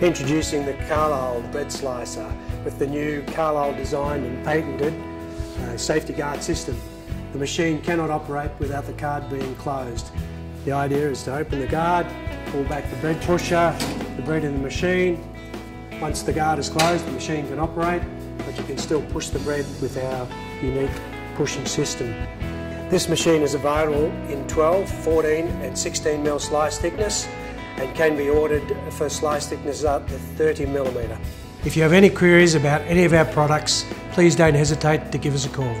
Introducing the Carlisle bread slicer with the new Carlisle designed and patented safety guard system. The machine cannot operate without the guard being closed. The idea is to open the guard, pull back the bread pusher, the bread in the machine. Once the guard is closed, the machine can operate, but you can still push the bread with our unique pushing system. This machine is available in 12, 14 and 16 mm slice thickness and can be ordered for slice thickness up to 30 mm. If you have any queries about any of our products, please don't hesitate to give us a call.